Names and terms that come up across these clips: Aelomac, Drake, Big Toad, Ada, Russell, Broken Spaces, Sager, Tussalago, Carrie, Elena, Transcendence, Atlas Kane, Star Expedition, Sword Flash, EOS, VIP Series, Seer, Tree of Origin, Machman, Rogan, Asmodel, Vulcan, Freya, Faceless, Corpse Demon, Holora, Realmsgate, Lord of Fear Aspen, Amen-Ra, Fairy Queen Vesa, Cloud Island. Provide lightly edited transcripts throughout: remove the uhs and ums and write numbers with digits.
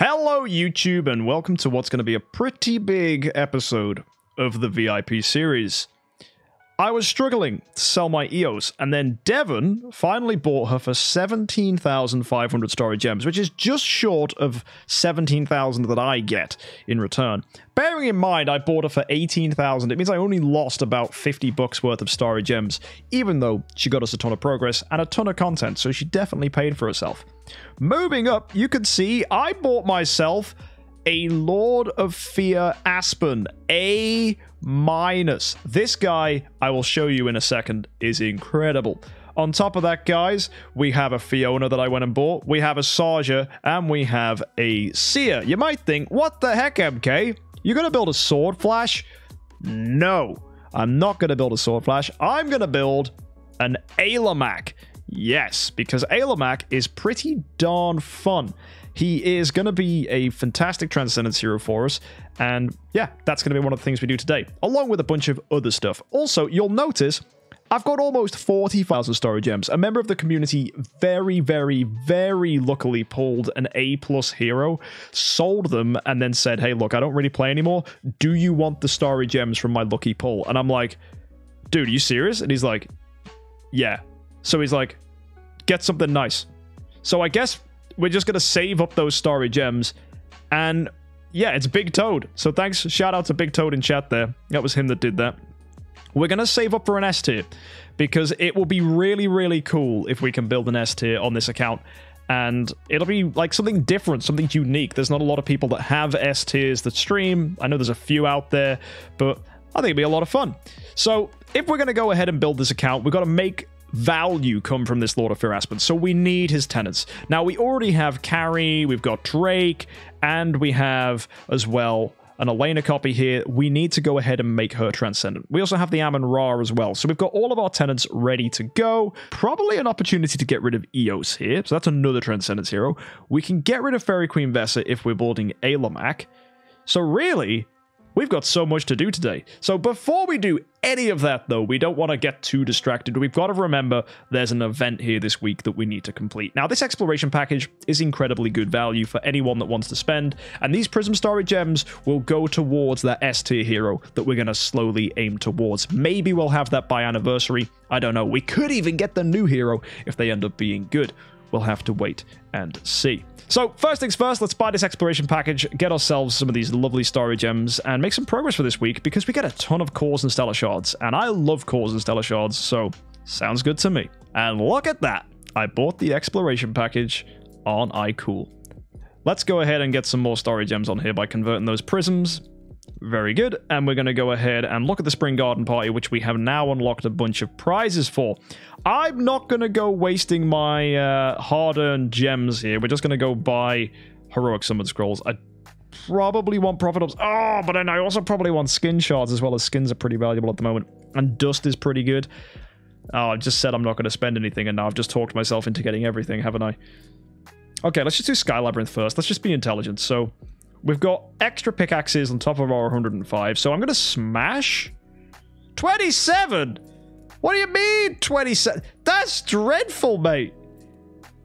Hello YouTube and welcome to what's going to be a pretty big episode of the VIP series. I was struggling to sell my EOS and then Devon finally bought her for 17,500 story gems, which is just short of 17,000 that I get in return. Bearing in mind I bought her for 18,000, it means I only lost about 50 bucks worth of story gems, even though she got us a ton of progress and a ton of content, so she definitely paid for herself. Moving up, you can see I bought myself a Lord of Fear Aspen, A-. This guy, I will show you in a second, is incredible. On top of that, guys, we have a Fiona that I went and bought, we have a Sager, and we have a Seer. You might think, what the heck, MK? You're going to build a Sword Flash? No, I'm not going to build a Sword Flash. I'm going to build an Aelomac. Yes, because Aelomac is pretty darn fun. He is going to be a fantastic Transcendence hero for us, and yeah, that's going to be one of the things we do today, along with a bunch of other stuff. Also, you'll notice I've got almost 40,000 story gems. A member of the community very, very, very luckily pulled an A+ hero, sold them, and then said, hey, look, I don't really play anymore. Do you want the story gems from my lucky pull? And I'm like, dude, are you serious? And he's like, yeah. So he's like, get something nice. So I guess we're just going to save up those story gems. And yeah, it's Big Toad. So thanks. Shout out to Big Toad in chat there. That was him that did that. We're going to save up for an S tier because it will be really, really cool if we can build an S tier on this account. And it'll be like something different, something unique. There's not a lot of people that have S tiers that stream. I know there's a few out there, but I think it'll be a lot of fun. So if we're going to go ahead and build this account, we've got to make value come from this Lord of Fear Aspen, so we need his tenants. Now, we already have Carrie, we've got Drake, and we have, as well, an Elena copy here. We need to go ahead and make her transcendent. We also have the Amen-Ra as well, so we've got all of our tenants ready to go. Probably an opportunity to get rid of EOS here, so that's another transcendence hero. We can get rid of Fairy Queen Vesa if we're boarding Aelomac. So really, we've got so much to do today. So before we do any of that, though, we don't want to get too distracted. We've got to remember there's an event here this week that we need to complete. Now, this exploration package is incredibly good value for anyone that wants to spend, and these Prism Story Gems will go towards that S-tier hero that we're going to slowly aim towards. Maybe we'll have that by anniversary. I don't know. We could even get the new hero if they end up being good. We'll have to wait and see. So first things first, let's buy this exploration package, get ourselves some of these lovely story gems, and make some progress for this week because we get a ton of cores and stellar shards, and I love cores and stellar shards, so sounds good to me. And look at that! I bought the exploration package. Aren't I cool? Let's go ahead and get some more story gems on here by converting those prisms. Very good, and we're going to go ahead and look at the Spring Garden Party, which we have now unlocked a bunch of prizes for. I'm not going to go wasting my hard-earned gems here. We're just going to go buy Heroic Summon Scrolls. I probably want Profit Ups. Oh, but then I also probably want Skin Shards as well, as skins are pretty valuable at the moment. And Dust is pretty good. Oh, I just said I'm not going to spend anything, and now I've just talked myself into getting everything, haven't I? Okay, let's just do Sky Labyrinth first. Let's just be intelligent, so we've got extra pickaxes on top of our 105, so I'm going to smash 27. What do you mean 27? That's dreadful, mate.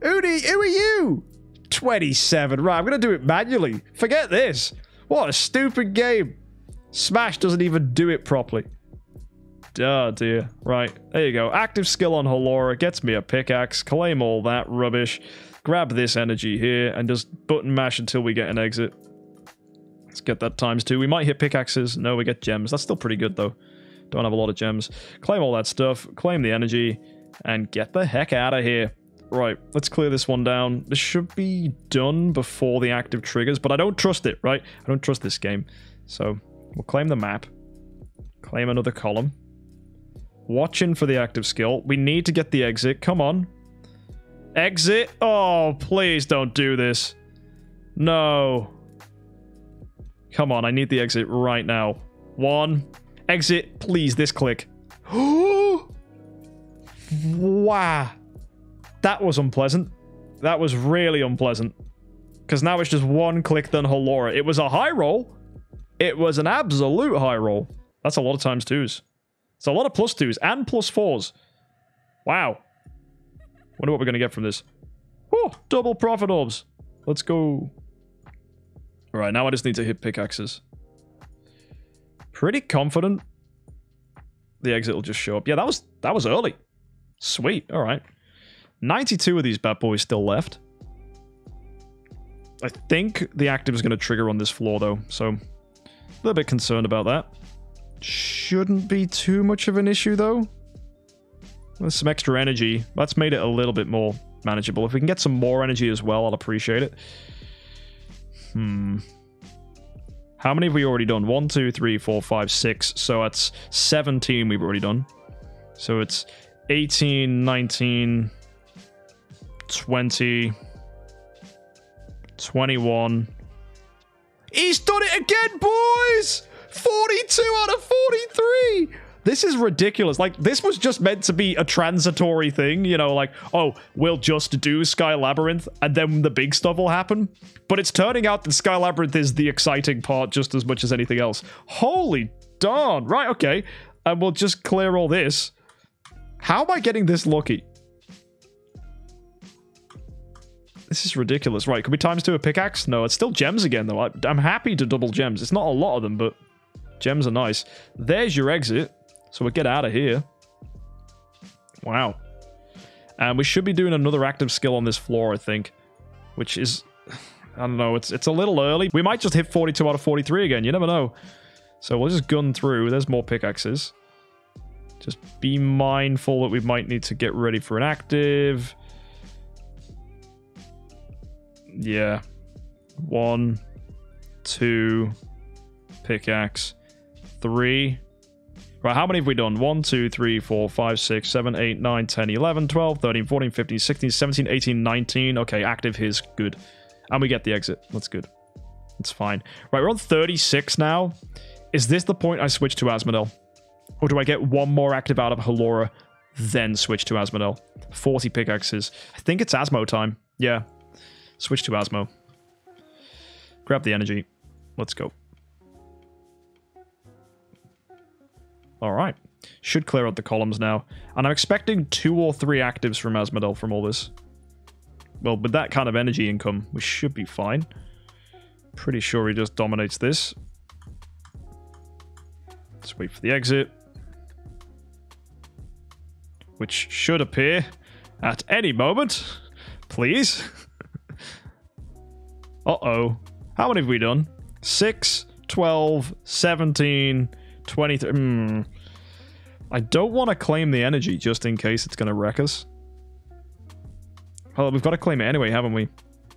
Who are you? 27. Right, I'm going to do it manually. Forget this. What a stupid game. Smash doesn't even do it properly. Oh, dear. Right, there you go. Active skill on Holora gets me a pickaxe. Claim all that rubbish. Grab this energy here and just button mash until we get an exit. Let's get that ×2. We might hit pickaxes. No, we get gems. That's still pretty good, though. Don't have a lot of gems. Claim all that stuff. Claim the energy. And get the heck out of here. Right, let's clear this one down. This should be done before the active triggers, but I don't trust it, right? I don't trust this game. So we'll claim the map. Claim another column. Watching for the active skill. We need to get the exit. Come on. Exit. Oh, please don't do this. No. Come on, I need the exit right now. One. Exit, please, this click. Wow. That was unpleasant. That was really unpleasant. Because now it's just one click than Holora. It was a high roll. It was an absolute high roll. That's a lot of ×2s. It's a lot of +2s and +4s. Wow. Wonder what we're going to get from this. Oh, double profit orbs. Let's go. All right, now I just need to hit pickaxes. Pretty confident the exit will just show up. Yeah, that was early. Sweet. All right. 92 of these bad boys still left. I think the active is going to trigger on this floor, though, so a little bit concerned about that. Shouldn't be too much of an issue, though. With some extra energy, that's made it a little bit more manageable. If we can get some more energy as well, I'll appreciate it. How many have we already done? 1, 2, 3, 4, 5, 6. So that's 17 we've already done. So it's 18, 19, 20, 21. He's done it again, boys! 42 out of 43! This is ridiculous. Like, this was just meant to be a transitory thing, you know, like, oh, we'll just do Sky Labyrinth and then the big stuff will happen. But it's turning out that Sky Labyrinth is the exciting part just as much as anything else. Holy darn. Right, okay. And we'll just clear all this. How am I getting this lucky? This is ridiculous. Right, could we times two a pickaxe? No, it's still gems again, though. I'm happy to double gems. It's not a lot of them, but gems are nice. There's your exit. So we'll get out of here. Wow. And we should be doing another active skill on this floor, I think. Which is... I don't know. It's a little early. We might just hit 42 out of 43 again. You never know. So we'll just gun through. There's more pickaxes. Just be mindful that we might need to get ready for an active. Yeah. 1, 2... Pickaxe. 3... Right, how many have we done? 1, 2, 3, 4, 5, 6, 7, 8, 9, 10, 11, 12, 13, 14, 15, 16, 17, 18, 19. Okay, active is good. And we get the exit. That's good. It's fine. Right, we're on 36 now. Is this the point I switch to Asmodel? Or do I get one more active out of Holora, then switch to Asmodel? 40 pickaxes. I think it's Asmo time. Yeah. Switch to Asmo. Grab the energy. Let's go. All right. Should clear out the columns now. And I'm expecting 2 or 3 actives from Asmodel from all this. Well, with that kind of energy income, we should be fine. Pretty sure he just dominates this. Let's wait for the exit. Which should appear at any moment. Please. Uh-oh. How many have we done? 6, 12, 17... 23. I don't want to claim the energy just in case it's going to wreck us. Well, we've got to claim it anyway, haven't we?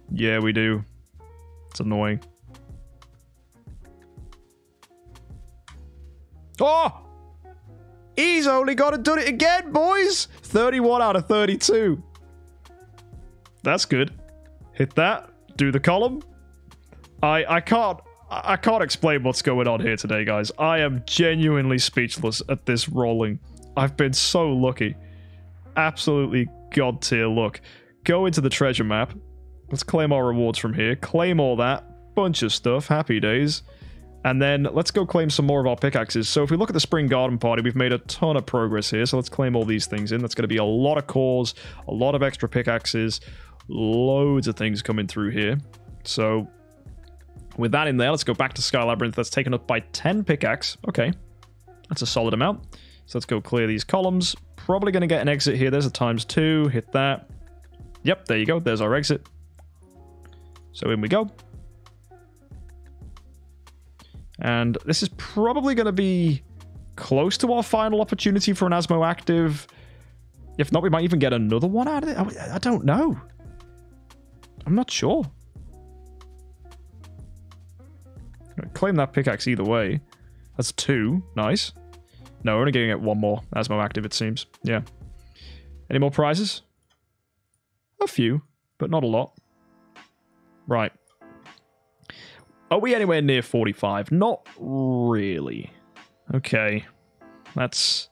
Yeah, we do. It's annoying. Oh! He's only got to do it again, boys! 31 out of 32. That's good. Hit that. Do the column. I can't explain what's going on here today, guys. I am genuinely speechless at this rolling. I've been so lucky. Absolutely god-tier luck. Go into the treasure map. Let's claim our rewards from here. Claim all that. Bunch of stuff. Happy days. And then let's go claim some more of our pickaxes. So if we look at the Spring Garden Party, we've made a ton of progress here. So let's claim all these things in. That's going to be a lot of cores, a lot of extra pickaxes, loads of things coming through here. So... with that in there, let's go back to Sky Labyrinth. That's taken up by 10 pickaxe. Okay. That's a solid amount. So let's go clear these columns. Probably going to get an exit here. There's a ×2. Hit that. Yep, there you go. There's our exit. So in we go. And this is probably going to be close to our final opportunity for an Asmo active. If not, we might even get another one out of it. I don't know. I'm not sure. Claim that pickaxe either way. That's 2. Nice. No, we're only getting it 1 more. Asmo active, it seems. Yeah. Any more prizes? A few, but not a lot. Right. Are we anywhere near 45? Not really. Okay. That's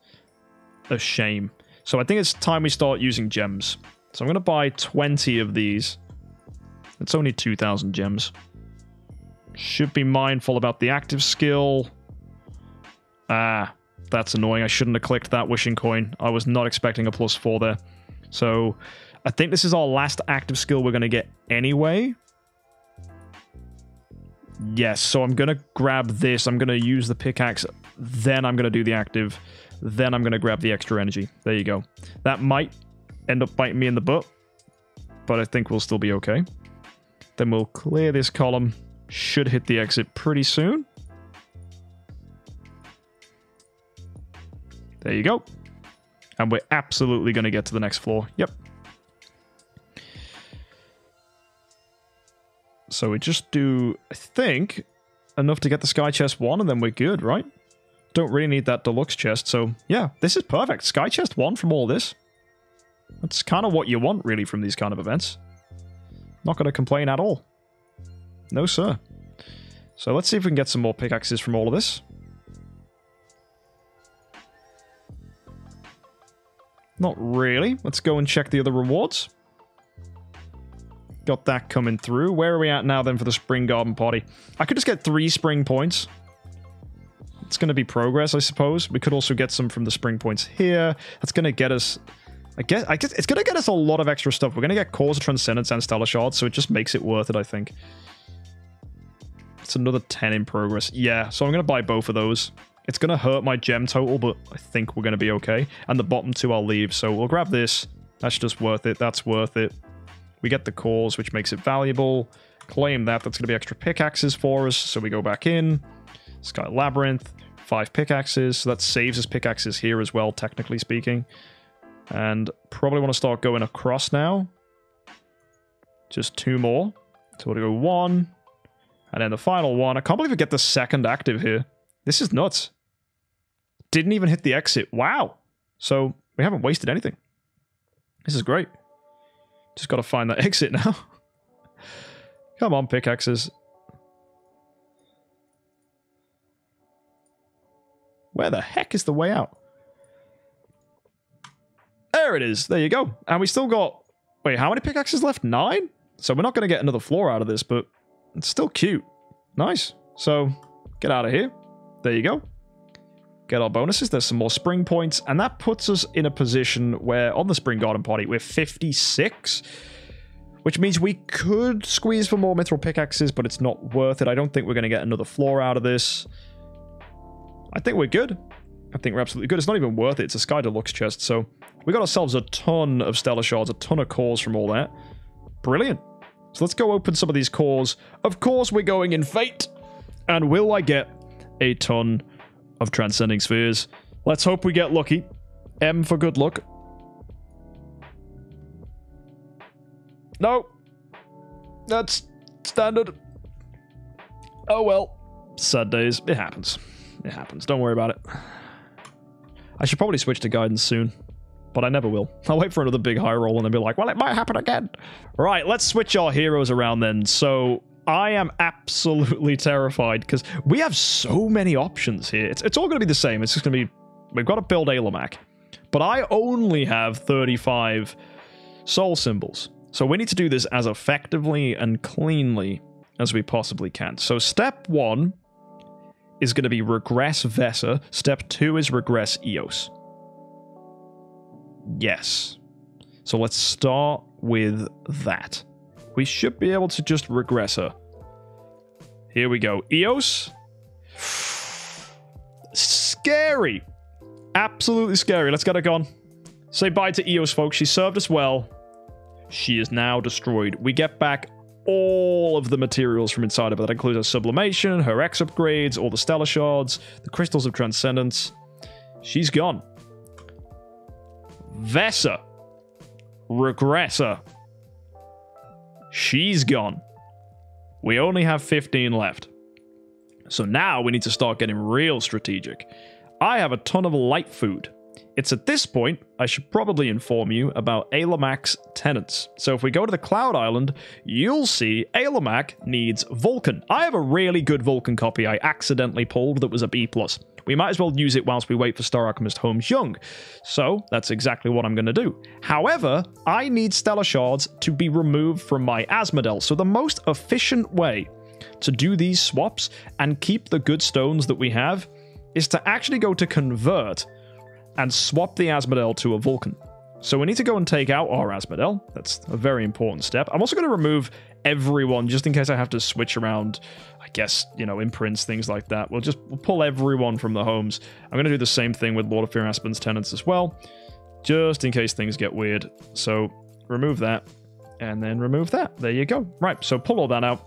a shame. So I think it's time we start using gems. So I'm going to buy 20 of these. It's only 2,000 gems. Should be mindful about the active skill. Ah, that's annoying. I shouldn't have clicked that wishing coin. I was not expecting a +4 there. So I think this is our last active skill we're going to get anyway. Yes, so I'm going to grab this. I'm going to use the pickaxe. Then I'm going to do the active. Then I'm going to grab the extra energy. There you go. That might end up biting me in the butt, but I think we'll still be okay. Then we'll clear this column. Should hit the exit pretty soon. There you go. And we're absolutely going to get to the next floor. Yep. So we just do, I think, enough to get the Sky Chest 1, and then we're good, right? Don't really need that deluxe chest, so yeah, this is perfect. Sky Chest 1 from all this. That's kind of what you want, really, from these kind of events. Not going to complain at all. No, sir. So let's see if we can get some more pickaxes from all of this. Not really. Let's go and check the other rewards. Got that coming through. Where are we at now then for the spring garden party? I could just get 3 spring points. It's going to be progress, I suppose. We could also get some from the spring points here. That's going to get us... I guess it's going to get us a lot of extra stuff. We're going to get Cores of Transcendence and Stellar Shards, so it just makes it worth it, I think. It's another 10 in progress. Yeah, so I'm going to buy both of those. It's going to hurt my gem total, but I think we're going to be okay. And the bottom two I'll leave, so we'll grab this. That's just worth it. That's worth it. We get the cores, which makes it valuable. Claim that. That's going to be extra pickaxes for us, so we go back in. Sky Labyrinth, 5 pickaxes, so that saves us pickaxes here as well, technically speaking. And probably want to start going across now. Just 2 more. So we'll go 1. And then the final one. I can't believe we get the second active here. This is nuts. Didn't even hit the exit. Wow. So we haven't wasted anything. This is great. Just got to find that exit now. Come on, pickaxes. Where the heck is the way out? There it is. There you go. And we still got... Wait, how many pickaxes left? 9? So we're not going to get another floor out of this, but it's still cute. Nice. So get out of here. There you go. Get our bonuses. There's some more spring points. And that puts us in a position where on the spring garden party, we're 56. Which means we could squeeze for more mithril pickaxes, but it's not worth it. I don't think we're going to get another floor out of this. I think we're good. I think we're absolutely good. It's not even worth it. It's a Sky Deluxe chest, so... We got ourselves a ton of Stellar Shards, a ton of cores from all that. Brilliant. So let's go open some of these cores. Of course, we're going in Fate. And will I get a ton of Transcending Spheres? Let's hope we get lucky. M for good luck. No. That's standard. Oh, well. Sad days. It happens. It happens. Don't worry about it. I should probably switch to guidance soon. But I never will. I'll wait for another big high roll and then be like, well, it might happen again. Right, let's switch our heroes around then. So I am absolutely terrified because we have so many options here. It's all going to be the same. It's just going to be, we've got to build Aelomac. But I only have 35 soul symbols. So we need to do this as effectively and cleanly as we possibly can. So step 1 is going to be regress Vesa. Step 2 is regress EOS. Yes. So let's start with that. We should be able to just regress her. Here we go. EOS. Scary. Absolutely scary. Let's get her gone. Say bye to EOS, folks. She served us well. She is now destroyed. We get back all of the materials from inside of her. That includes her sublimation, her X upgrades, all the Stellar Shards, the Crystals of Transcendence. She's gone. Vesa. Regressor. She's gone. We only have 15 left. So now we need to start getting real strategic. I have a ton of light food. It's at this point I should probably inform you about Aelomac's tenants. So if we go to the Cloud Island, you'll see Aelomac needs Vulcan. I have a really good Vulcan copy I accidentally pulled that was a B+. We might as well use it whilst we wait for Star Alchemist Holmes Young. So that's exactly what I'm going to do. However, I need Stellar Shards to be removed from my Asmodel. So the most efficient way to do these swaps and keep the good stones that we have is to actually go to Convert and swap the Asmodel to a Vulcan. So we need to go and take out our Asmodel. That's a very important step. I'm also going to remove everyone, just in case I have to switch around, I guess, you know, imprints, things like that. We'll pull everyone from the homes. I'm going to do the same thing with Lord of Fear Aspen's tenants as well, just in case things get weird. So remove that, and then remove that. There you go. Right, so pull all that out.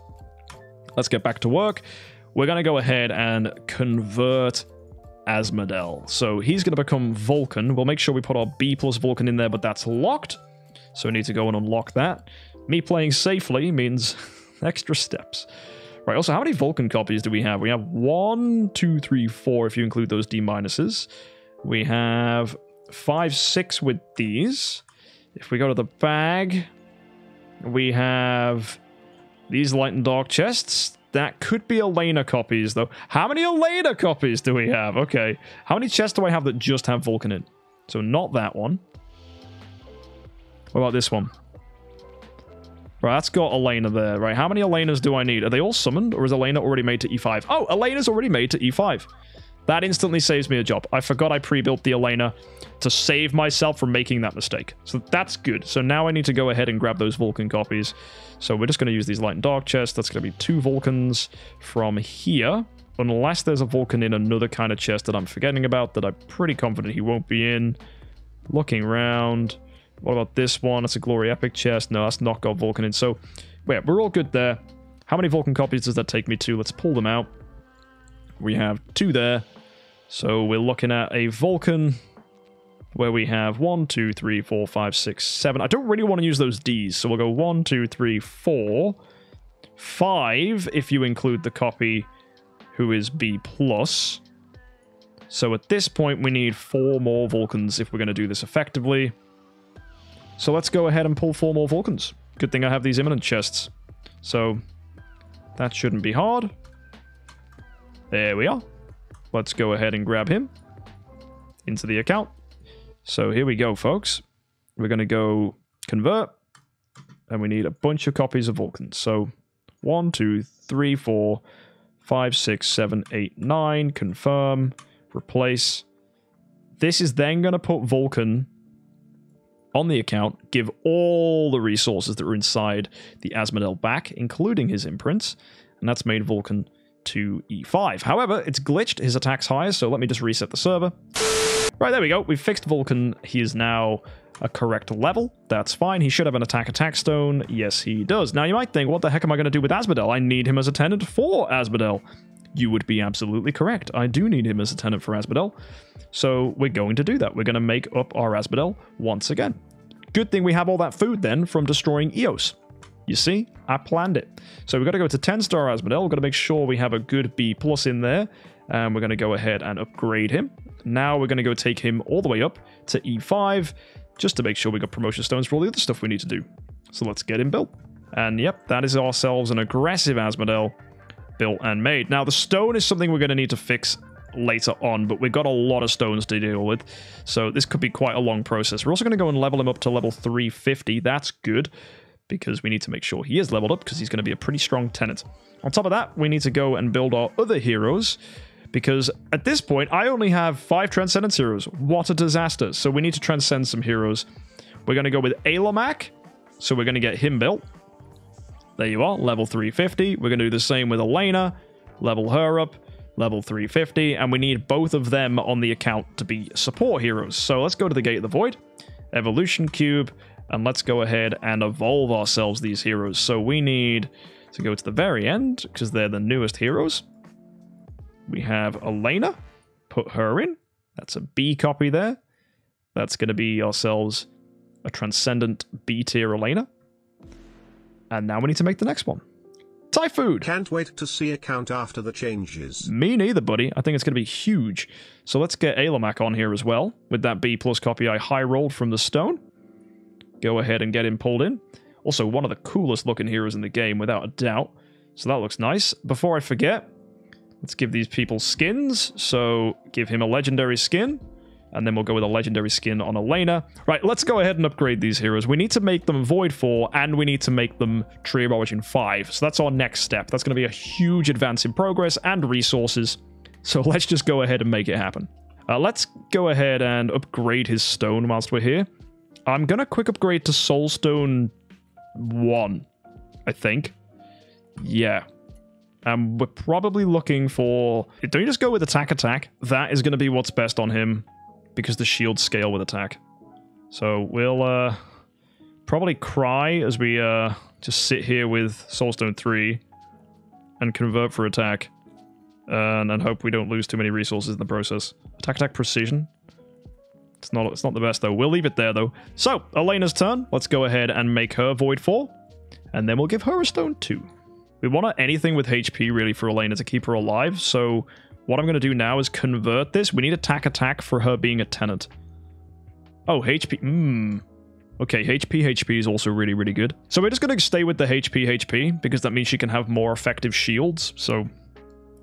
Let's get back to work. We're going to go ahead and convert Asmodel. So he's going to become Vulcan. We'll make sure we put our B plus Vulcan in there, but that's locked. So we need to go and unlock that. Me playing safely means extra steps. Right, also, how many Vulcan copies do we have? We have 1, 2, 3, 4, if you include those D minuses. We have 5, 6 with these. If we go to the bag, we have these light and dark chests. That could be Elena copies, though. How many Elena copies do we have? Okay. How many chests do I have that just have Vulcan in? So not that one. What about this one? Right, that's got Elena there, right? How many Elenas do I need? Are they all summoned, or is Elena already made to E5? Oh, Elena's already made to E5. That instantly saves me a job. I forgot I pre-built the Elena to save myself from making that mistake. So that's good. So now I need to go ahead and grab those Vulcan copies. So we're just going to use these light and dark chests. That's going to be 2 Vulcans from here. Unless there's a Vulcan in another kind of chest that I'm forgetting about that I'm pretty confident he won't be in. Looking around. What about this one? That's a Glory Epic chest. No, that's not got Vulcan in. So, yeah, we're all good there. How many Vulcan copies does that take me to? Let's pull them out. We have 2 there. So we're looking at a Vulcan where we have 1, 2, 3, 4, 5, 6, 7. I don't really want to use those Ds, so we'll go 1, 2, 3, 4, 5 if you include the copy who is B+. So at this point, we need 4 more Vulcans if we're going to do this effectively. So let's go ahead and pull 4 more Vulcans. Good thing I have these imminent chests. So that shouldn't be hard. There we are. Let's go ahead and grab him into the account. So here we go, folks. We're going to go convert, and we need a bunch of copies of Vulcan. So 1, 2, 3, 4, 5, 6, 7, 8, 9. Confirm. Replace. This is then going to put Vulcan on the account, give all the resources that were inside the Asmodel back, including his imprints, and that's made Vulcan to E5. However, it's glitched, his attack's higher, so let me just reset the server. Right, there we go. We've fixed Vulcan. He is now a correct level. That's fine. He should have an attack stone. Yes, he does. Now, you might think, what the heck am I going to do with Asmodel? I need him as a tenant for Asmodel. You would be absolutely correct. I do need him as a tenant for Asmodel. So we're going to do that. We're going to make up our Asmodel once again. Good thing we have all that food then from destroying EOS. You see, I planned it. So we've got to go to 10-star Asmodel. We've got to make sure we have a good B plus in there. And we're going to go ahead and upgrade him. Now we're going to go take him all the way up to E5 just to make sure we got promotion stones for all the other stuff we need to do. So let's get him built. And yep, that is ourselves an aggressive Asmodel built and made. Now the stone is something we're going to need to fix later on, but we've got a lot of stones to deal with, so this could be quite a long process. We're also going to go and level him up to level 350. That's good, because we need to make sure he is leveled up, because he's going to be a pretty strong tenant. On top of that, we need to go and build our other heroes, because at this point, I only have 5 Transcendence heroes. What a disaster. So we need to transcend some heroes. We're going to go with Aelomac, so we're going to get him built. There you are, level 350. We're going to do the same with Elena, level her up, level 350, and we need both of them on the account to be support heroes. So let's go to the Gate of the Void, Evolution Cube, and let's go ahead and evolve ourselves these heroes. So we need to go to the very end, because they're the newest heroes. We have Elena, put her in. That's a B copy there. That's going to be ourselves a transcendent B tier Elena. And now we need to make the next one. Thai food. Can't wait to see account after the changes. Me neither, buddy. I think it's going to be huge. So let's get Aelomac on here as well. With that B plus copy I high rolled from the stone. Go ahead and get him pulled in. Also, one of the coolest looking heroes in the game, without a doubt. So that looks nice. Before I forget, let's give these people skins. So give him a legendary skin, and then we'll go with a legendary skin on Elena. Right, let's go ahead and upgrade these heroes. We need to make them Void 4, and we need to make them Tree of Origin 5. So that's our next step. That's going to be a huge advance in progress and resources. So let's just go ahead and make it happen. Let's go ahead and upgrade his stone whilst we're here. I'm going to quick upgrade to Soulstone 1. I think. Yeah. We're probably looking for... Don't you just go with attack? That is going to be what's best on him, because the shields scale with attack. So we'll probably cry as we just sit here with Soulstone 3 and convert for attack, and then hope we don't lose too many resources in the process. Attack, precision. It's not the best, though. We'll leave it there, though. So, Elena's turn. Let's go ahead and make her Void 4, and then we'll give her a Stone 2. We want anything with HP, really, for Elena to keep her alive, so what I'm going to do now is convert this. We need attack for her being a tenant. Oh, HP. Okay, HP is also really, really good. So we're just going to stay with the HP, because that means she can have more effective shields, so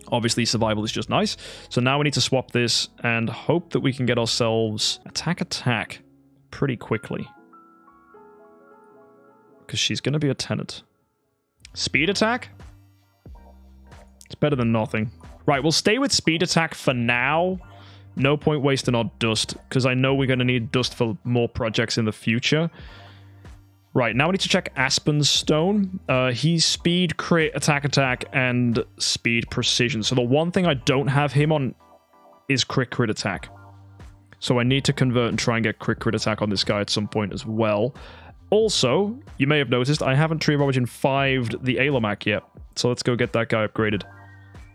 obviously survival is just nice. So now we need to swap this and hope that we can get ourselves attack pretty quickly, because she's going to be a tenant. Speed attack? It's better than nothing. Right, we'll stay with speed attack for now. No point wasting our dust, because I know we're going to need dust for more projects in the future. Right, now we need to check Aspen's stone. He's speed, crit, attack, and speed, precision. So the one thing I don't have him on is crit, attack. So I need to convert and try and get crit, attack on this guy at some point as well. Also, you may have noticed, I haven't Tree of Origin 5'd the Aelomac yet. So let's go get that guy upgraded.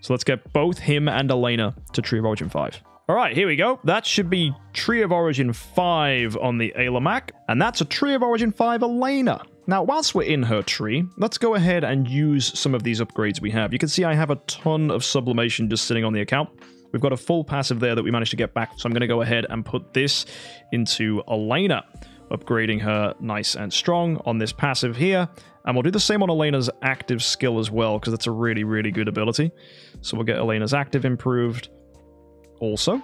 So let's get both him and Elena to Tree of Origin 5. All right, here we go. That should be Tree of Origin 5 on the Aelomac. And that's a Tree of Origin 5 Elena. Now, whilst we're in her tree, let's go ahead and use some of these upgrades we have. You can see I have a ton of sublimation just sitting on the account. We've got a full passive there that we managed to get back. So I'm going to go ahead and put this into Elena, upgrading her nice and strong on this passive here. And we'll do the same on Elena's active skill as well, because that's a really, really good ability. So we'll get Elena's active improved also.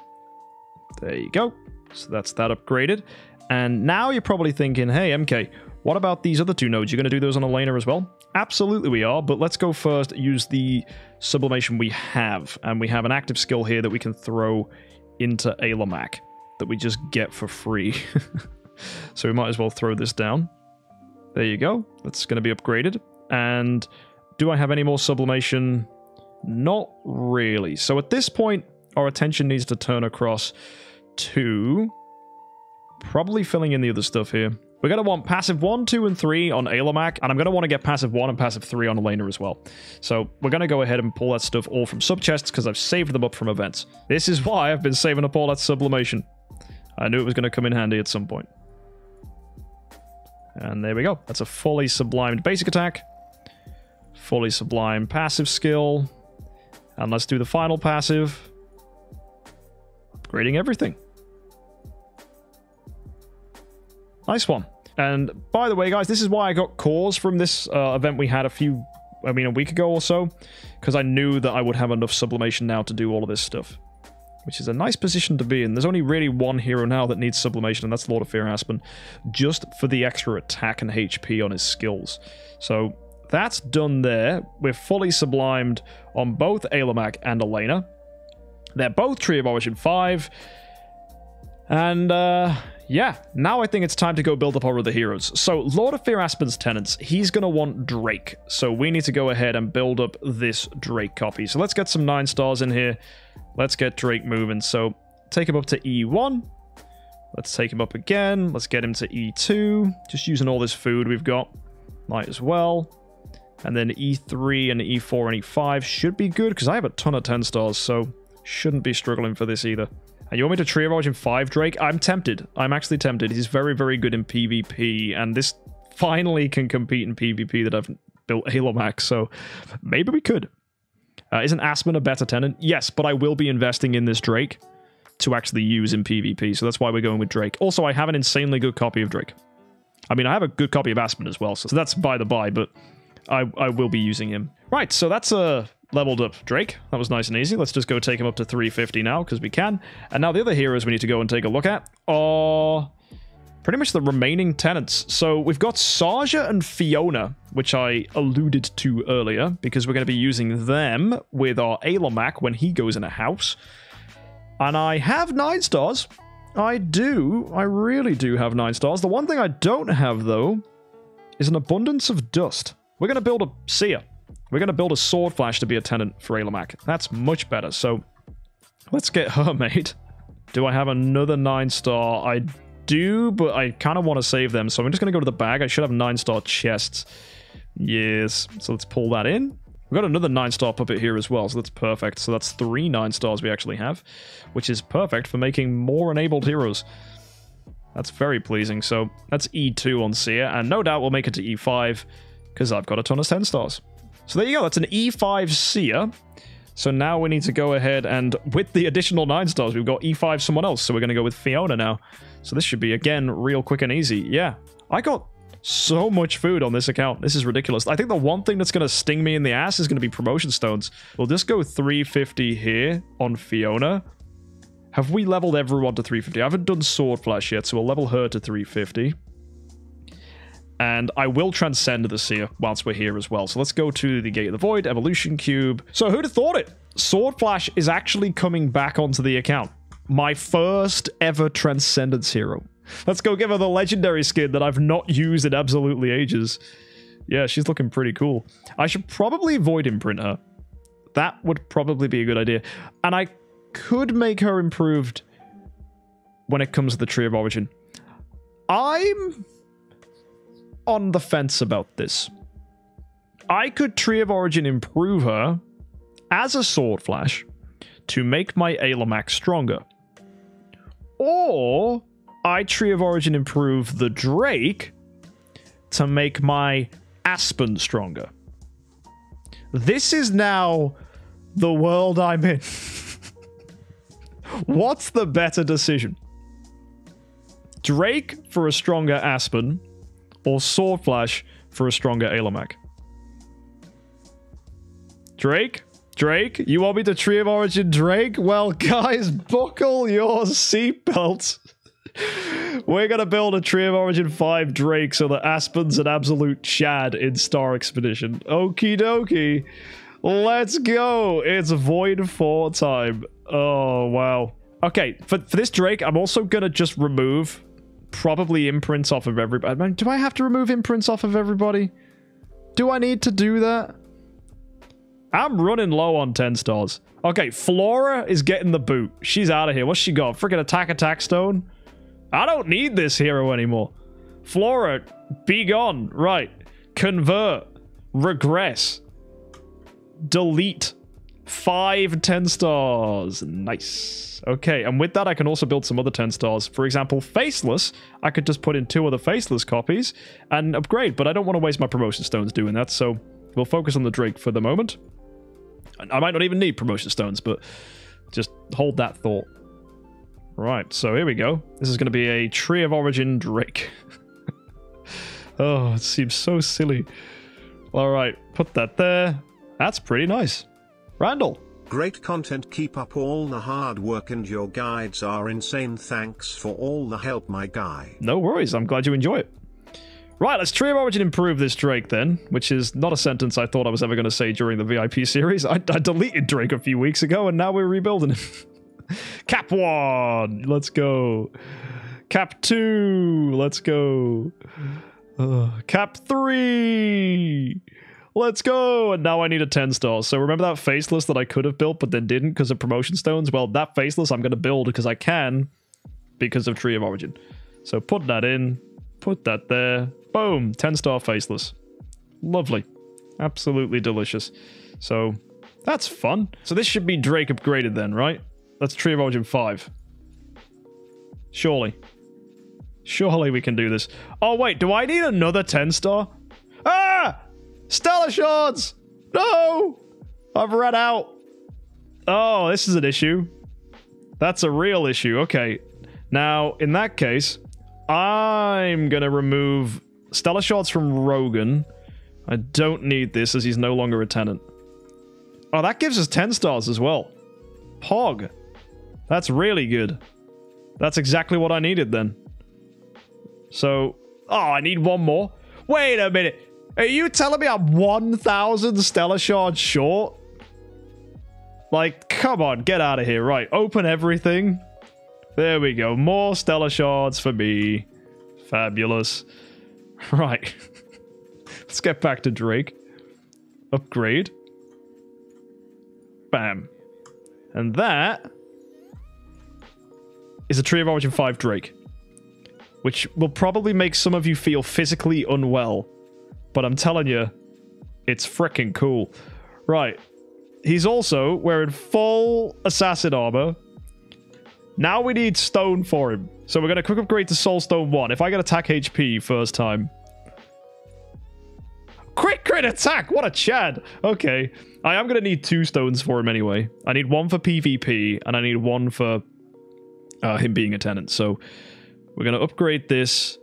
There you go. So that's that upgraded. And now you're probably thinking, hey, MK, what about these other two nodes? You're going to do those on Elena as well? Absolutely we are, but let's go first use the sublimation we have. And we have an active skill here that we can throw into Aelomac that we just get for free. So we might as well throw this down. There you go. That's going to be upgraded. And do I have any more sublimation? Not really. So at this point, our attention needs to turn across to probably filling in the other stuff here. We're going to want passive 1, 2, and 3 on Aelomac, and I'm going to want to get passive 1 and passive 3 on Elena as well. So we're going to go ahead and pull that stuff all from subchests because I've saved them up from events. This is why I've been saving up all that sublimation. I knew it was going to come in handy at some point. And there we go. That's a fully sublimed basic attack. Fully sublime passive skill. And let's do the final passive. Upgrading everything. Nice one. And by the way, guys, this is why I got cores from this event we had a week ago or so. Because I knew that I would have enough sublimation now to do all of this stuff, which is a nice position to be in. There's only really one hero now that needs sublimation, and that's Lord of Fear Aspen, just for the extra attack and HP on his skills. So that's done there. We're fully sublimed on both Aelomac and Elena. They're both Tree of Origin 5. And yeah, now I think it's time to go build up our other heroes. So Lord of Fear Aspen's tenants, he's going to want Drake. So we need to go ahead and build up this Drake copy. So let's get some 9 stars in here. Let's get Drake moving. So take him up to E1. Let's take him up again. Let's get him to E2. Just using all this food we've got. Might as well. And then E3 and E4 and E5 should be good because I have a ton of 10 stars. So shouldn't be struggling for this either. And you want me to Tree of Origin 5 Drake? I'm tempted. I'm actually tempted. He's very, very good in PvP. And this finally can compete in PvP that I've built Aelomac. So maybe we could. Isn't Aspen a better tenant? Yes, but I will be investing in this Drake to actually use in PvP. So that's why we're going with Drake. Also, I have an insanely good copy of Drake. I mean, I have a good copy of Aspen as well. So that's by the by, but I will be using him. Right, so that's a... leveled up Drake. That was nice and easy. Let's just go take him up to 350 now because we can. And now the other heroes we need to go and take a look at are pretty much the remaining tenants. So we've got Sager and Fiona, which I alluded to earlier because we're going to be using them with our Aelomac when he goes in a house. And I have 9 stars. I do. I really do have 9 stars. The one thing I don't have, though, is an abundance of dust. We're going to build a Seer. We're going to build a Sword Flash to be a tenant for Aelomac. That's much better. So let's get her made. Do I have another 9-star? I do, but I kind of want to save them. So I'm just going to go to the bag. I should have 9-star chests. Yes. So let's pull that in. We've got another 9-star puppet here as well, so that's perfect. So that's 3 9-stars we actually have, which is perfect for making more enabled heroes. That's very pleasing. So that's E2 on Seer, and no doubt we'll make it to E5 because I've got a ton of 10 stars. So there you go, that's an E5 Seer. So now we need to go ahead and, with the additional 9 stars, we've got E5 someone else. So we're going to go with Fiona now. So this should be, again, real quick and easy. Yeah, I got so much food on this account. This is ridiculous. I think the one thing that's going to sting me in the ass is going to be promotion stones. We'll just go 350 here on Fiona. Have we leveled everyone to 350? I haven't done Sword Flash yet, so we'll level her to 350. And I will transcend the Seer whilst we're here as well. So let's go to the Gate of the Void, Evolution Cube. So who'd have thought it? Sword Flash is actually coming back onto the account. My first ever Transcendence hero. Let's go give her the legendary skin that I've not used in absolutely ages. Yeah, she's looking pretty cool. I should probably void imprint her. That would probably be a good idea. And I could make her improved when it comes to the Tree of Origin. I'm on the fence about this. I could Tree of Origin improve her as a Sword Flash to make my Aelomac stronger. Or I Tree of Origin improve the Drake to make my Aspen stronger. This is now the world I'm in. What's the better decision? Drake for a stronger Aspen or Sword Flash for a stronger Aelomac? Drake? Drake? You want me to Tree of Origin Drake? Well, guys, buckle your seatbelts. We're going to build a Tree of Origin 5 Drake so that Aspen's an absolute Chad in Star Expedition. Okie dokie. Let's go. It's Void 4 time. Oh, wow. Okay, for this Drake, I'm also going to just remove probably imprints off of everybody. Man, do I have to remove imprints off of everybody? Do I need to do that? I'm running low on 10 stars. Okay, Flora is getting the boot. She's out of here. What's she got? Freaking attack stone? I don't need this hero anymore. Flora, be gone. Right. Convert. Regress. Delete. 5 10-stars. Nice. Okay, and with that, I can also build some other 10 stars. For example, Faceless. I could just put in 2 other Faceless copies and upgrade, but I don't want to waste my promotion stones doing that, so we'll focus on the Drake for the moment. I might not even need promotion stones, but just hold that thought. Right, so here we go. This is going to be a Tree of Origin Drake. Oh, it seems so silly. All right, put that there. That's pretty nice. Randall. Great content. Keep up all the hard work, and your guides are insane. Thanks for all the help, my guy. No worries. I'm glad you enjoy it. Right, let's Tree of Origin improve this Drake then, which is not a sentence I thought I was ever going to say during the VIP series. I deleted Drake a few weeks ago, and now we're rebuilding him. Cap 1, let's go. Cap 2, let's go. Cap 3, let's go. And now I need a 10-star. So remember that Faceless that I could have built but then didn't because of promotion stones? Well, that Faceless I'm going to build because I can, because of Tree of Origin. So put that in, put that there. Boom, 10-star Faceless. Lovely. Absolutely delicious. So that's fun. So this should be Drake upgraded then, right? That's Tree of Origin 5. Surely. Surely we can do this. Oh, wait. Do I need another 10-star? Ah! Stellar Shards! No! I've run out. Oh, this is an issue. That's a real issue. Okay. Now, in that case, I'm going to remove Stellar Shards from Rogan. I don't need this as he's no longer a tenant. Oh, that gives us 10 stars as well. Pog. That's really good. That's exactly what I needed then. So, oh, I need one more. Wait a minute. Are you telling me I'm 1,000 Stellar Shards short? Like, come on, get out of here. Right, open everything. There we go. More Stellar Shards for me. Fabulous. Right. Let's get back to Drake. Upgrade. Bam. And that is a Tree of Origin 5 Drake, which will probably make some of you feel physically unwell, but I'm telling you, it's freaking cool. Right. He's also wearing full assassin armor. Now we need stone for him. So we're going to quick upgrade to Soulstone 1. If I get attack HP first time. Quick crit attack! What a Chad! Okay. I am going to need 2 stones for him anyway. I need 1 for PvP, and I need 1 for him being a tenant. So we're going to upgrade this.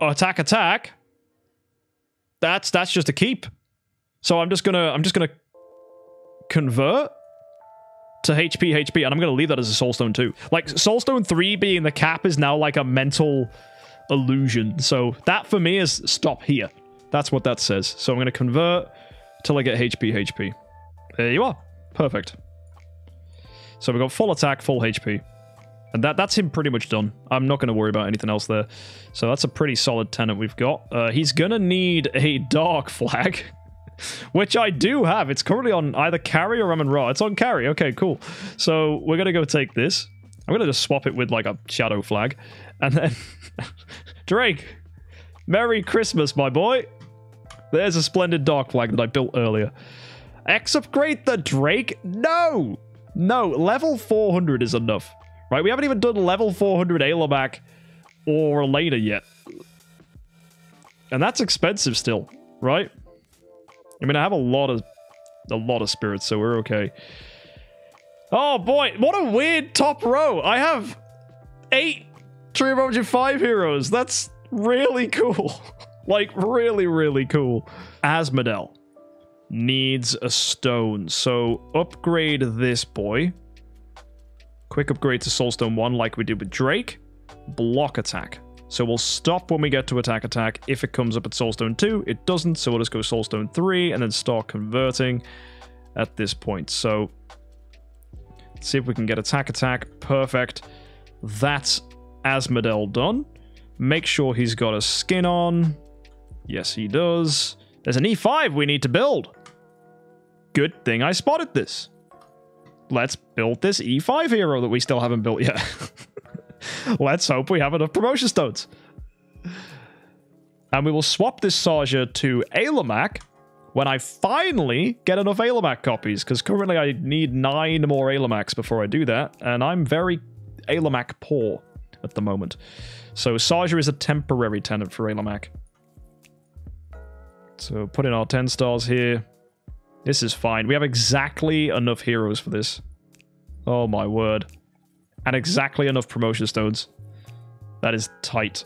Oh, attack, attack! That's just a keep. So I'm just gonna convert to HP, and I'm gonna leave that as a Soulstone 2. Like Soulstone 3 being the cap is now like a mental illusion. So that for me is stop here. That's what that says. So I'm gonna convert till I get HP. There you are. Perfect. So we got full attack, full HP, and that's him pretty much done. I'm not gonna worry about anything else there. So that's a pretty solid tenant we've got. He's gonna need a dark flag. Which I do have. It's currently on either Carrie or Amen-Ra. It's on Carrie. Okay, cool. So we're going to go take this. I'm going to just swap it with like a shadow flag. And then... Drake! Merry Christmas, my boy! There's a splendid dark flag that I built earlier. X upgrade the Drake? No! No, level 400 is enough. Right, we haven't even done level 400 Aelomac or Elena yet. And that's expensive still, right? I mean, I have a lot of spirits, so we're okay. Oh boy, what a weird top row. I have 8 Tree of Origin 5 heroes. That's really cool. Like, really, really cool. Asmodel needs a stone, so upgrade this boy. Quick upgrade to Soulstone 1 like we did with Drake. Block attack. So we'll stop when we get to attack. If it comes up at Soulstone 2, it doesn't. So we'll just go Soulstone 3 and then start converting at this point. So let's see if we can get attack. Perfect. That's Asmodel done. Make sure he's got a skin on. Yes, he does. There's an E5 we need to build. Good thing I spotted this. Let's build this E5 hero that we still haven't built yet. Let's hope we have enough promotion stones. And we will swap this Sager to Aelomac when I finally get enough Aelomac copies, because currently I need 9 more Aelomacs before I do that, and I'm very Aelomac poor at the moment. So Sager is a temporary tenant for Aelomac. So put in our 10 stars here. This is fine. We have exactly enough heroes for this. Oh my word. And exactly enough promotion stones. That is tight.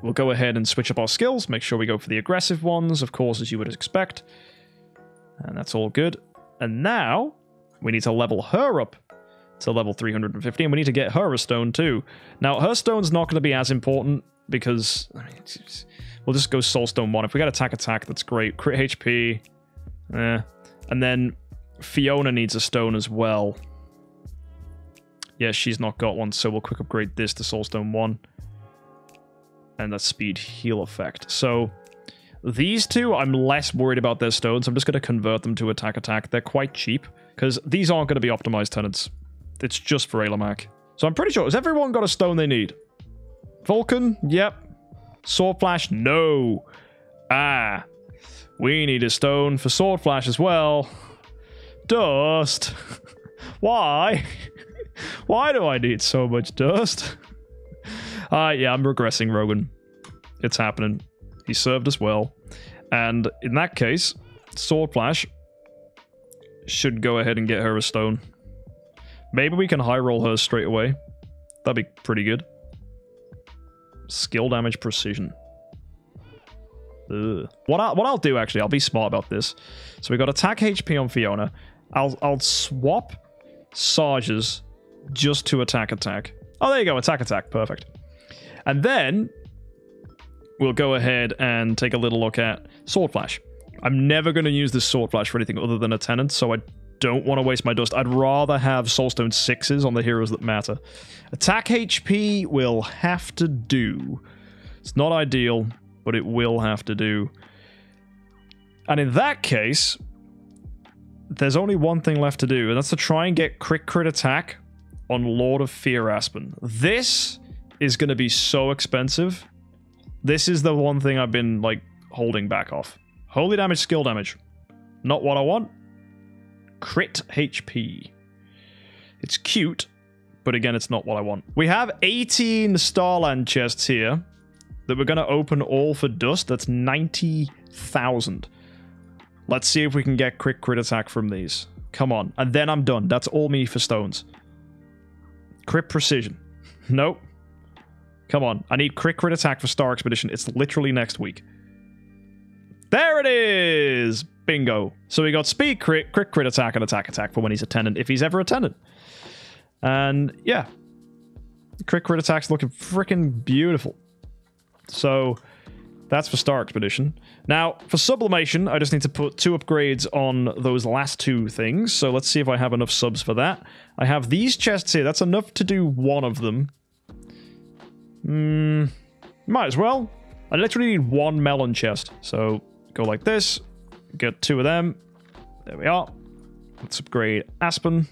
We'll go ahead and switch up our skills. Make sure we go for the aggressive ones, of course, as you would expect. And that's all good. And now we need to level her up to level 350. And we need to get her a stone too. Now, her stone's not going to be as important because... I mean, we'll just go Soulstone 1. If we got attack, that's great. Crit HP. And then Fiona needs a stone as well. Yeah, she's not got one, so we'll quick upgrade this to Soulstone 1. And that's speed heal effect. So these two, I'm less worried about their stones. I'm just going to convert them to attack. They're quite cheap, because these aren't going to be optimized tenants. It's just for Aelomac. So I'm pretty sure, has everyone got a stone they need? Vulcan? Yep. Sword Flash? No. Ah. We need a stone for Sword Flash as well. Dust. Why? Why do I need so much dust? Yeah, I'm regressing, Rogan. It's happening. He served us well. And in that case, Sword Flash should go ahead and get her a stone. Maybe we can high roll her straight away. That'd be pretty good. Skill damage precision. Ugh. What I'll do, actually, I'll be smart about this. So we got attack HP on Fiona. I'll swap Sager's just to attack. Oh, there you go, attack, perfect. And then we'll go ahead and take a little look at Sword Flash. I'm never going to use this Sword Flash for anything other than a tenant, so I don't want to waste my dust. I'd rather have Soulstone 6s on the heroes that matter. Attack HP will have to do. It's not ideal, but it will have to do. And in that case, there's only one thing left to do, and that's to try and get crit attack on Lord of Fear Aspen. This is going to be so expensive. This is the one thing I've been, like, holding back off. Holy damage, skill damage. Not what I want. Crit HP. It's cute, but again, it's not what I want. We have 18 Starland chests here that we're going to open all for dust. That's 90,000. Let's see if we can get crit attack from these. Come on. And then I'm done. That's all me for stones. Crit precision. Nope. Come on. I need crit attack for Star Expedition. It's literally next week. There it is! Bingo. So we got speed crit attack, and attack for when he's attendant, if he's ever attendant. And yeah. Crit attack's looking freaking beautiful. So that's for Star Expedition. Now, for sublimation, I just need to put 2 upgrades on those last 2 things. So let's see if I have enough subs for that. I have these chests here. That's enough to do one of them. Might as well. I literally need 1 melon chest. So go like this. Get 2 of them. There we are. Let's upgrade Aspen.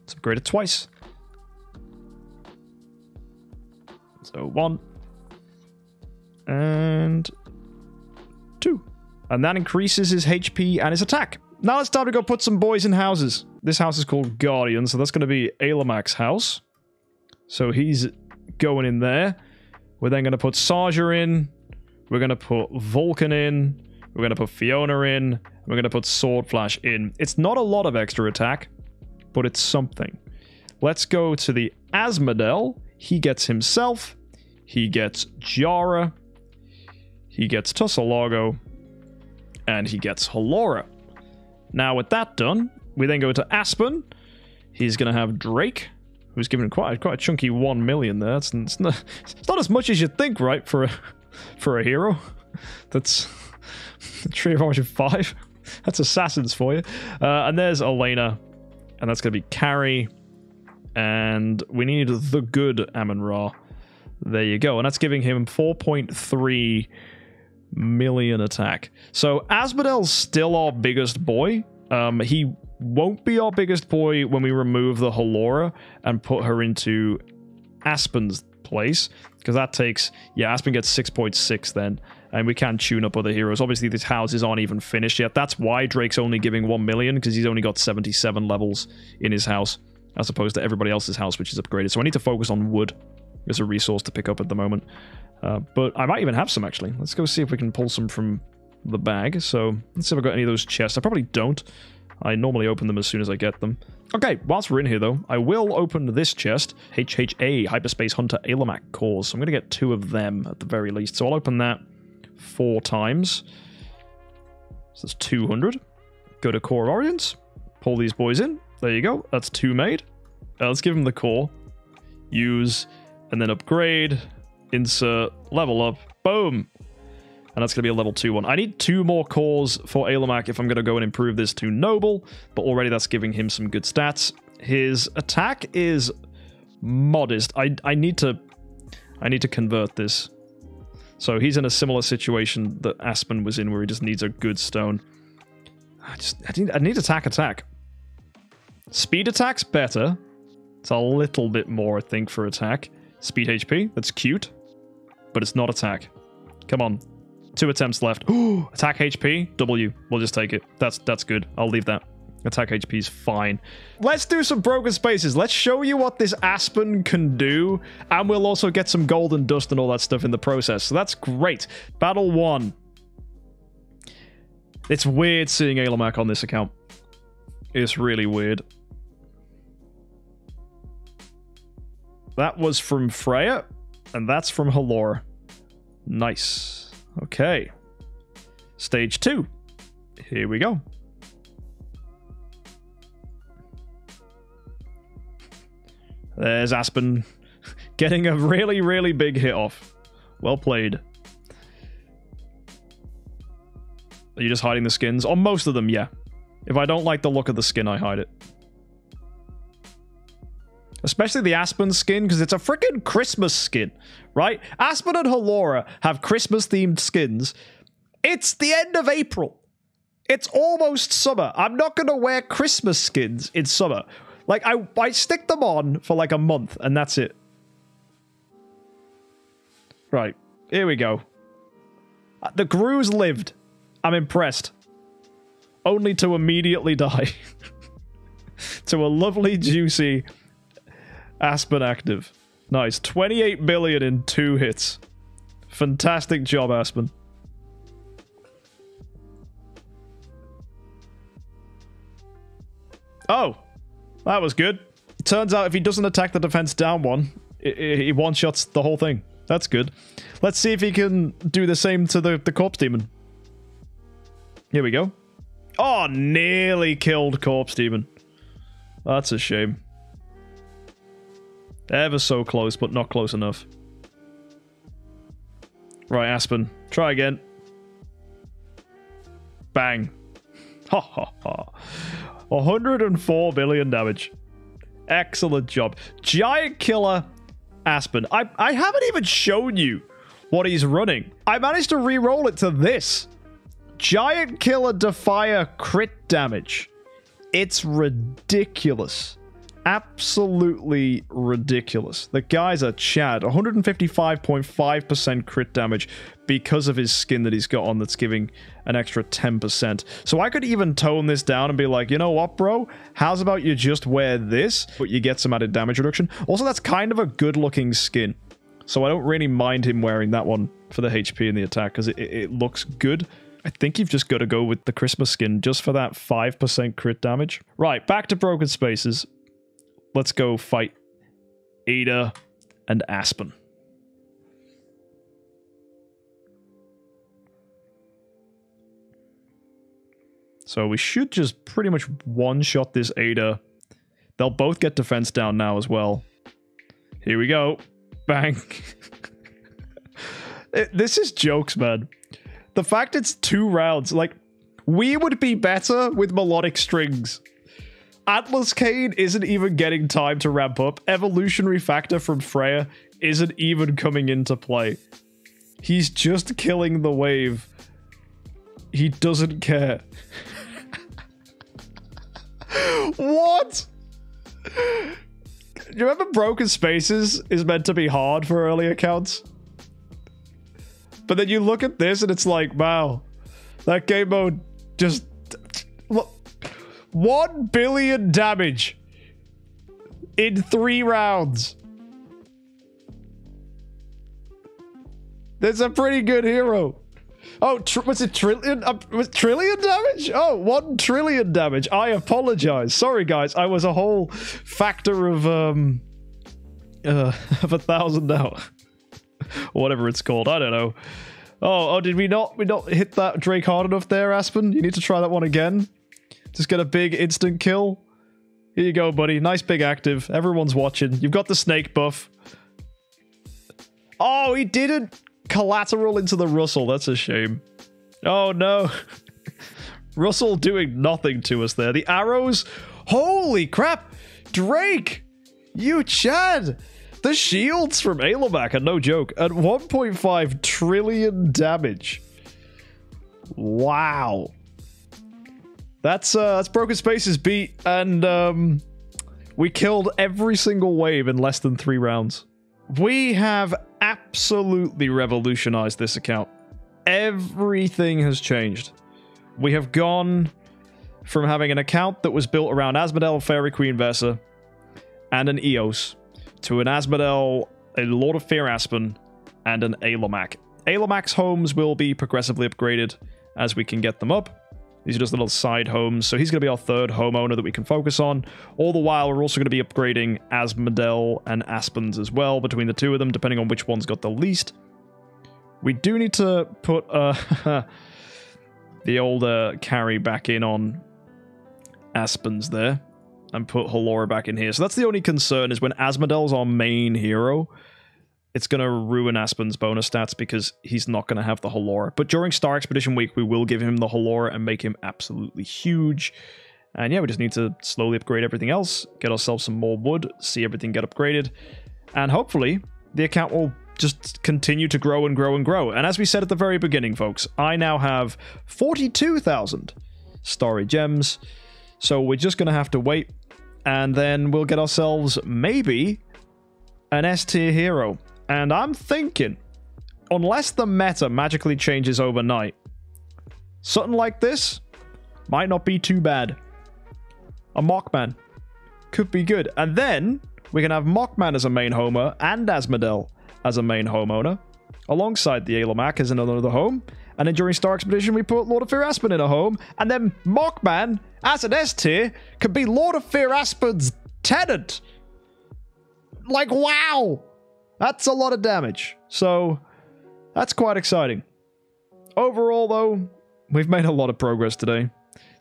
Let's upgrade it twice. So 1. And 2. And that increases his HP and his attack. Now it's time to go put some boys in houses. This house is called Guardian, so that's going to be Aelomac's house. So he's going in there. We're then going to put Sager in. We're going to put Vulcan in. We're going to put Fiona in. We're going to put Sword Flash in. It's not a lot of extra attack, but it's something. Let's go to the Asmodel. He gets himself. He gets Jara. He gets Tussalago, and he gets Holora. Now, with that done, we then go to Aspen. He's going to have Drake, who's given quite a chunky 1 million there. It's not as much as you'd think, right, for a hero. That's Tree of Origin 5. That's assassins for you. And there's Elena, and that's going to be Carrie. And we need the good Amen-Ra. There you go. And that's giving him 4.3... million attack. So Asmodel's still our biggest boy. He won't be our biggest boy when we remove the Holora and put her into Aspen's place, because that takes, yeah, Aspen gets 6.6 then, and we can tune up other heroes. Obviously these houses aren't even finished yet. That's why Drake's only giving 1 million, because he's only got 77 levels in his house as opposed to everybody else's house, which is upgraded. So I need to focus on wood as a resource to pick up at the moment. But I might even have some, actually. Let's go see if we can pull some from the bag. So let's see if I've got any of those chests. I probably don't. I normally open them as soon as I get them. Okay, whilst we're in here, though, I will open this chest. HHA, Hyperspace Hunter Aelomac Cores. So I'm going to get 2 of them at the very least. So I'll open that 4 times. So that's 200. Go to Core of Origins. Pull these boys in. There you go. That's 2 made. Let's give them the core. Use... and then upgrade, insert, level up, boom. And that's going to be a level 2 one. I need 2 more cores for Aelomac if I'm going to go and improve this to Noble, but already that's giving him some good stats. His attack is modest. I need to convert this. So he's in a similar situation that Aspen was in, where he just needs a good stone. I need attack. Speed attack's better. It's a little bit more, I think, for attack. Speed HP, that's cute, but it's not attack. Come on, 2 attempts left. Ooh, attack HP, W, we'll just take it. That's good, I'll leave that. Attack HP's fine. Let's do some Broken Spaces. Let's show you what this Aspen can do, and we'll also get some gold and dust and all that stuff in the process, so that's great. Battle 1. It's weird seeing Aelomac on this account. It's really weird. That was from Freya, and that's from Holora. Nice. Okay. Stage 2. Here we go. There's Aspen getting a really, really big hit off. Well played. Are you just hiding the skins? On most of them, yeah. If I don't like the look of the skin, I hide it. Especially the Aspen skin, because it's a freaking Christmas skin, right? Aspen and Holora have Christmas-themed skins. It's the end of April. It's almost summer. I'm not going to wear Christmas skins in summer. Like, I stick them on for like a month, and that's it. Right. Here we go. The Grooves lived. I'm impressed. Only to immediately die. To a lovely, juicy... Aspen active. Nice. 28 billion in 2 hits. Fantastic job, Aspen. Oh, that was good. Turns out if he doesn't attack the defense down one, he one-shots the whole thing. That's good. Let's see if he can do the same to the Corpse Demon. Here we go. Oh, nearly killed Corpse Demon. That's a shame. Ever so close, but not close enough. Right, Aspen. Try again. Bang. Ha ha ha. 104 billion damage. Excellent job. Giant Killer Aspen. I haven't even shown you what he's running. I managed to re-roll it to this. Giant Killer Defier crit damage. It's ridiculous. Absolutely ridiculous. The guy's a Chad. 155.5% crit damage because of his skin that he's got on that's giving an extra 10%. So I could even tone this down and be like, you know what, bro? How's about you just wear this, but you get some added damage reduction? Also, that's kind of a good-looking skin. So I don't really mind him wearing that one for the HP and the attack because it looks good. I think you've just got to go with the Christmas skin just for that 5% crit damage. Right, back to Broken Spaces. Let's go fight Ada and Aspen. So we should just pretty much one-shot this Ada. They'll both get defense down now as well. Here we go. Bang. This is jokes, man. The fact it's 2 rounds. Like, we would be better with melodic strings. Atlas Kane isn't even getting time to ramp up. Evolutionary Factor from Freya isn't even coming into play. He's just killing the wave. He doesn't care. What? Do you remember Broken Spaces is meant to be hard for early accounts? But then you look at this and it's like, wow, that game mode just... 1 billion damage in 3 rounds. That's a pretty good hero. Oh, was it trillion? Was trillion damage? Oh, 1 trillion damage. I apologize. Sorry, guys. I was a whole factor of 1,000 now. Whatever it's called. I don't know. Oh, did we not hit that Drake hard enough there, Aspen? You need to try that one again. Just get a big instant kill. Here you go, buddy. Nice big active. Everyone's watching. You've got the snake buff. Oh, he didn't collateral into the Russell. That's a shame. Oh, no. Russell doing nothing to us there. The arrows. Holy crap. Drake. You Chad. The shields from Aelomac are no joke. At 1.5 trillion damage. Wow. That's Broken Spaces beat, and we killed every single wave in less than 3 rounds. We have absolutely revolutionized this account. Everything has changed. We have gone from having an account that was built around Asmodel, Fairy Queen Vesa, and an EOS, to an Asmodel, a Lord of Fear Aspen, and an Aelomac. Aelomac's homes will be progressively upgraded as we can get them up. These are just little side homes, so he's going to be our 3rd homeowner that we can focus on. All the while, we're also going to be upgrading Asmodel and Aspens as well, between the 2 of them, depending on which one's got the least. We do need to put the old Carrie back in on Aspens there, and put Holora back in here. So that's the only concern, is when Asmodel's our main hero, it's going to ruin Aspen's bonus stats because he's not going to have the Holora. But during Star Expedition Week, we will give him the Holora and make him absolutely huge. And yeah, we just need to slowly upgrade everything else, get ourselves some more wood, see everything get upgraded, and hopefully the account will just continue to grow and grow and grow. And as we said at the very beginning, folks, I now have 42,000 starry gems, so we're just going to have to wait, and then we'll get ourselves maybe an S-tier hero. And I'm thinking, unless the meta magically changes overnight, something like this might not be too bad. A Machman could be good. And then we can have Machman as a main homer and Asmodel as a main homeowner, alongside the Aelomac as another home. And then during Star Expedition, we put Lord of Fear Aspen in a home. And then Machman, as an S tier, could be Lord of Fear Aspen's tenant. Like, wow! That's a lot of damage. So, that's quite exciting. Overall, though, we've made a lot of progress today.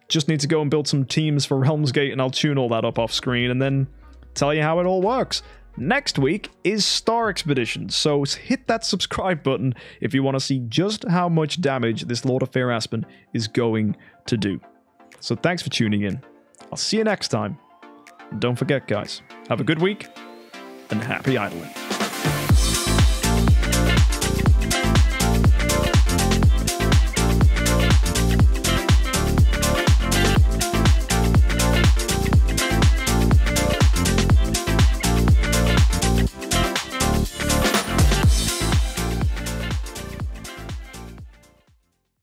Just need to go and build some teams for Realmsgate, and I'll tune all that up off screen and then tell you how it all works. Next week is Star Expedition, so hit that subscribe button if you want to see just how much damage this Lord of Fear Aspen is going to do. So thanks for tuning in. I'll see you next time. And don't forget, guys, have a good week and happy idling.